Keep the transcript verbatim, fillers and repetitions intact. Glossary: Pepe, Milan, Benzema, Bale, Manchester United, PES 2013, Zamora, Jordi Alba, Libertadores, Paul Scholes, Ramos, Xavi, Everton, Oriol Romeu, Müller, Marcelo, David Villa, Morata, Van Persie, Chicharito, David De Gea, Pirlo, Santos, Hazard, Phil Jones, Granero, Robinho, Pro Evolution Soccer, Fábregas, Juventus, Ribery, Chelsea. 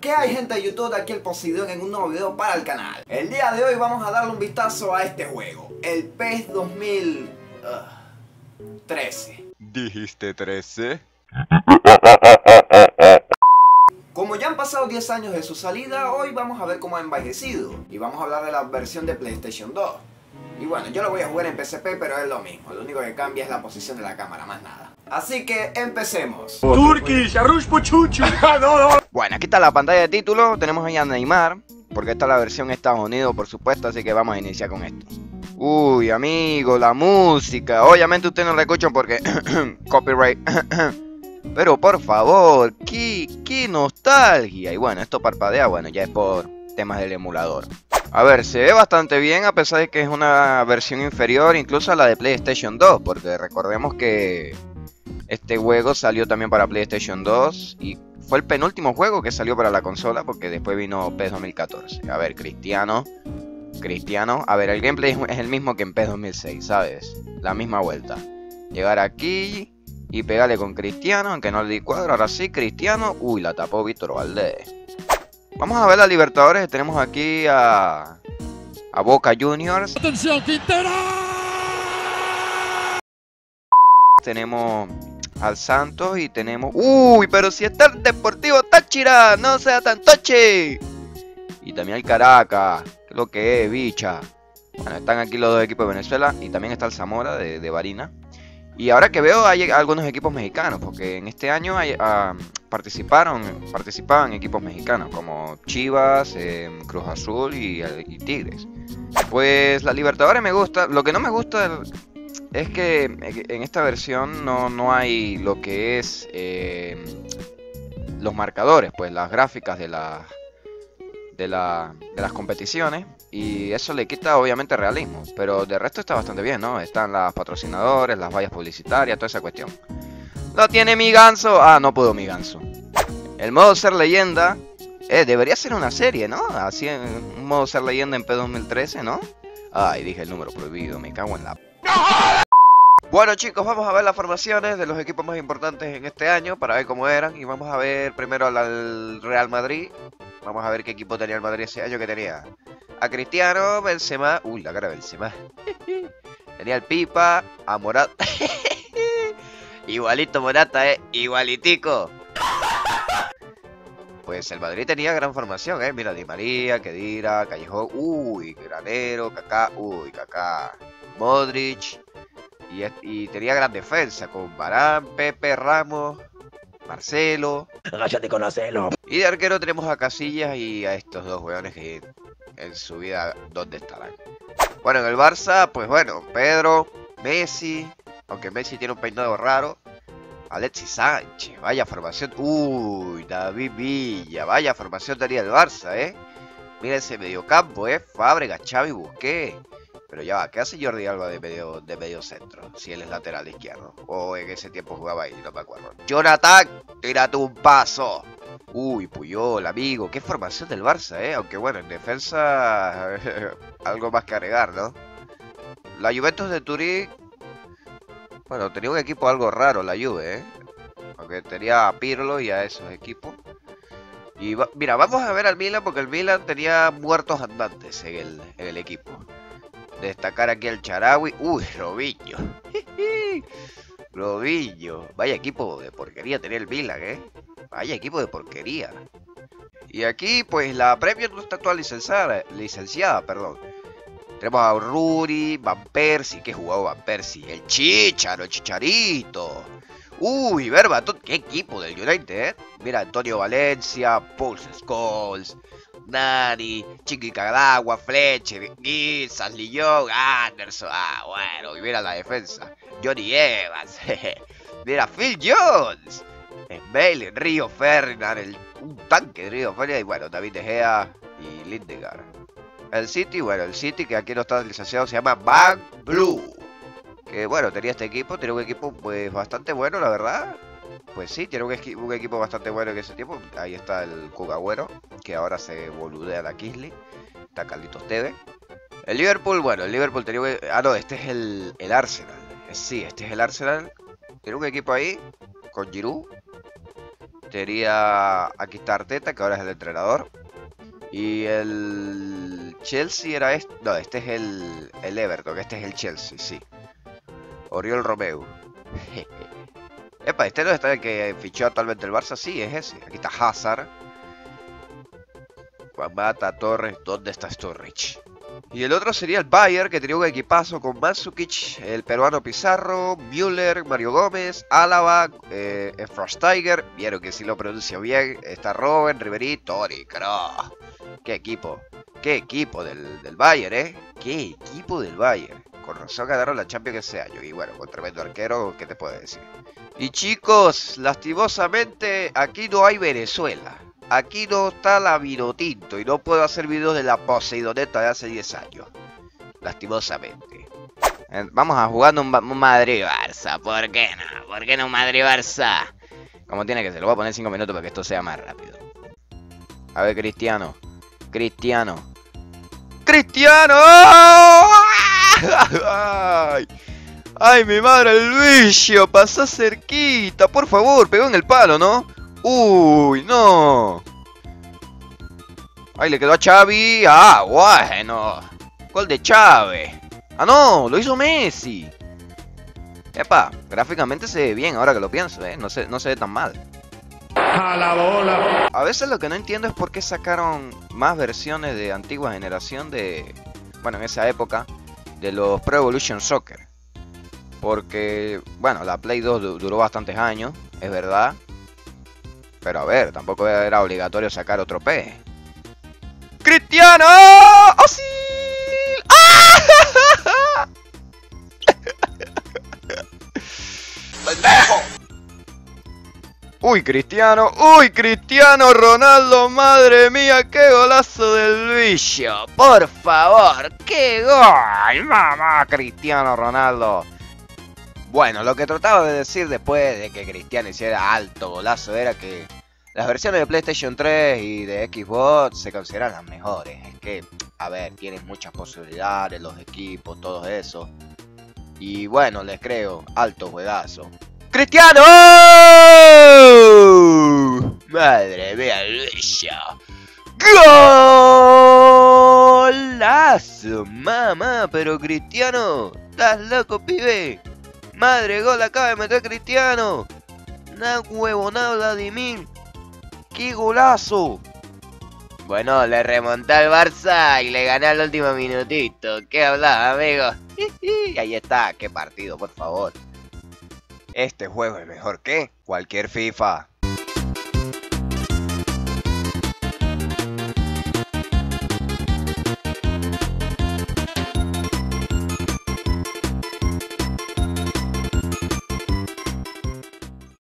¿Qué hay, gente de YouTube? Aquí el Poseidón en un nuevo video para el canal. El día de hoy vamos a darle un vistazo a este juego, el PES dos mil trece. ¿Dijiste trece? Como ya han pasado diez años de su salida, hoy vamos a ver cómo ha envejecido. Y vamos a hablar de la versión de PlayStation dos. Y bueno, yo lo voy a jugar en P C P, pero es lo mismo. Lo único que cambia es la posición de la cámara, más nada. Así que empecemos. Turkish, arrush pochuchu. No, no. Bueno, aquí está la pantalla de título. Tenemos ahí a Neymar, porque esta es la versión Estados Unidos, por supuesto. Así que vamos a iniciar con esto. Uy, amigo, la música. Obviamente ustedes no la escuchan porque copyright. Pero por favor, qué, qué nostalgia. Y bueno, esto parpadea, bueno, ya es por temas del emulador. A ver, se ve bastante bien a pesar de que es una versión inferior incluso a la de PlayStation dos, porque recordemos que este juego salió también para PlayStation dos y fue el penúltimo juego que salió para la consola, porque después vino PES dos mil catorce. A ver, Cristiano, Cristiano, a ver, el gameplay es el mismo que en PES dos mil seis, ¿sabes? La misma vuelta. Llegar aquí y pegarle con Cristiano, aunque no le di cuadro, ahora sí, Cristiano. Uy, la tapó Víctor Valdez. Vamos a ver la Libertadores, tenemos aquí a, a Boca Juniors. ¡Atención, Quintero! Tenemos al Santos y tenemos... ¡Uy! Pero si está el Deportivo Táchira, no sea tan toche. Y también el Caracas, que es lo que es, bicha. Bueno, están aquí los dos equipos de Venezuela y también está el Zamora de, de Barina. Y ahora que veo hay algunos equipos mexicanos, porque en este año hay, uh, participaron, participaban equipos mexicanos como Chivas, eh, Cruz Azul y, y Tigres. Pues la Libertadores me gusta. Lo que no me gusta es que en esta versión no, no hay lo que es eh, los marcadores, pues las gráficas de, la, de, la, de las competiciones. Y eso le quita obviamente realismo, pero de resto está bastante bien, ¿no? Están las patrocinadores, las vallas publicitarias, toda esa cuestión. ¡Lo tiene mi ganso! Ah, no pudo mi ganso. El modo ser leyenda, eh, debería ser una serie, ¿no? Así, un modo ser leyenda en PES dos mil trece, ¿no? Ay, dije el número prohibido, me cago en la... Bueno, chicos, vamos a ver las formaciones de los equipos más importantes en este año para ver cómo eran. Y vamos a ver primero al Real Madrid. Vamos a ver qué equipo tenía el Madrid ese año, que tenía a Cristiano, Benzema, uy, la cara de Benzema, tenía el Pipa, a Morata, igualito Morata, eh, igualitico. Pues el Madrid tenía gran formación, eh, mira, Di María, Khedira, Callejón, uy, Granero, Kaká, uy, Kaká, Modric, y, y tenía gran defensa con Barán, Pepe, Ramos, Marcelo. Agáchate con Marcelo. Y de arquero tenemos a Casillas y a estos dos weones que en su vida, ¿dónde estarán? Bueno, en el Barça, pues bueno, Pedro, Messi, aunque Messi tiene un peinado raro, Alexis Sánchez, vaya formación. Uy, David Villa, vaya formación tenía el Barça, ¿eh? Mira ese mediocampo, ¿eh? Fábregas, Xavi, Busquets. Pero ya va, ¿qué hace Jordi Alba de medio, de medio centro? Si él es lateral izquierdo. O en ese tiempo jugaba ahí, no me acuerdo. Jonathan, tírate un paso. Uy, Puyol, amigo. Qué formación del Barça, eh. Aunque bueno, en defensa... algo más que agregar, ¿no? La Juventus de Turín... bueno, tenía un equipo algo raro, la Juve, eh. Aunque tenía a Pirlo y a esos equipos. Y va... mira, vamos a ver al Milan, porque el Milan tenía muertos andantes en el, en el equipo. Destacar aquí el Charawi. Uy, Robinho. Robinho. Vaya equipo de porquería tenía el Milan, ¿eh? Vaya equipo de porquería. Y aquí, pues, la Premier no está toda licenciada, licenciada, perdón. Tenemos a Ruri, Van Persie. ¿Qué jugaba Van Persie? El Chicharo, el Chicharito. Uy, Berbatón. Qué equipo del United, ¿eh? Mira, Antonio Valencia, Paul Scholes, Nani, Chiqui Cagagua, Fletcher, Guizas, Lillón, Anderson. Ah, bueno, y mira la defensa. Johnny Evans, jeje. Mira, Phil Jones, Bale, Río Ferdinand, el, un tanque de Río Ferdinand. Y bueno, David De Gea y Lindegar. El City, bueno, el City que aquí no está licenciado se llama Van Blue. Que bueno, tenía este equipo, tenía un equipo pues bastante bueno, la verdad. Pues sí, tiene un, un equipo bastante bueno en ese tiempo. Ahí está el Cugagüero, que ahora se boludea la Kisly. Está Carlitos Tevez. El Liverpool, bueno, el Liverpool tenía un... ah, no, este es el, el Arsenal. Sí, este es el Arsenal. Tiene un equipo ahí, con Giroud. Sería aquí está Arteta, que ahora es el entrenador. Y el Chelsea era este. No, este es el, el Everton. Este es el Chelsea, sí. Oriol Romeu. Epa, este no está el que fichó actualmente el Barça. Sí, es ese. Aquí está Hazard. Juan Mata, Torres. ¿Dónde está Sturridge? Y el otro sería el Bayern, que tenía un equipazo con Mandzukic, el peruano Pizarro, Müller, Mario Gómez, Álava, eh, Tiger. Vieron que sí lo pronuncio bien. Está Robben, Ribery, Tori. ¡Caro! ¡Qué equipo! ¡Qué equipo del, del Bayern, eh! ¡Qué equipo del Bayern! Con razón ganaron la Champions ese año. Y bueno, con tremendo arquero, ¿qué te puedo decir? Y chicos, lastimosamente, aquí no hay Venezuela. Aquí no está la Vinotinto y no puedo hacer videos de la Poseidoneta de hace diez años. Lastimosamente. Vamos a jugar un, un Madrid-Barça. ¿Por qué no? ¿Por qué no un Madrid-Barça? Como tiene que ser. Lo voy a poner cinco minutos para que esto sea más rápido. A ver, Cristiano. Cristiano. ¡Cristiano! ¡Ay! ¡Ay, mi madre, el bicho! Pasó cerquita. Por favor, pegó en el palo, ¿no? ¡Uy, no! ¡Ay, le quedó a Xavi! ¡Ah, bueno! ¡Gol de Xavi! ¡Ah, no! ¡Lo hizo Messi! Epa, gráficamente se ve bien ahora que lo pienso, ¿eh? No se, no se ve tan mal. ¡A la bola! A veces lo que no entiendo es por qué sacaron más versiones de antigua generación de... Bueno, en esa época, de los Pro Evolution Soccer. Porque, bueno, la Play dos duró bastantes años, es verdad. Pero a ver, tampoco era obligatorio sacar otro P E S. ¡Cristiano! ¡Oh, sí! ¡Ah! ¡Pendejo! ¡Uy, Cristiano! ¡Uy, Cristiano Ronaldo! ¡Madre mía! ¡Qué golazo del bicho! ¡Por favor! ¡Qué gol! ¡Mamá, Cristiano Ronaldo! Bueno, lo que trataba de decir después de que Cristiano hiciera alto golazo era que las versiones de PlayStation tres y de Xbox se consideran las mejores. Es que, a ver, tienen muchas posibilidades, los equipos, todo eso. Y bueno, les creo, alto juegazo. ¡Cristiano! ¡Madre mía, Luisa! ¡Golazo! ¡Mamá! Pero Cristiano, estás loco, pibe. Madre gol, acaba de meter Cristiano. Una huevonada, Vladimir. ¡Qué golazo! Bueno, le remonté al Barça y le gané al último minutito. ¿Qué hablaba, amigo? Ahí está, qué partido, por favor. Este juego es mejor que cualquier FIFA.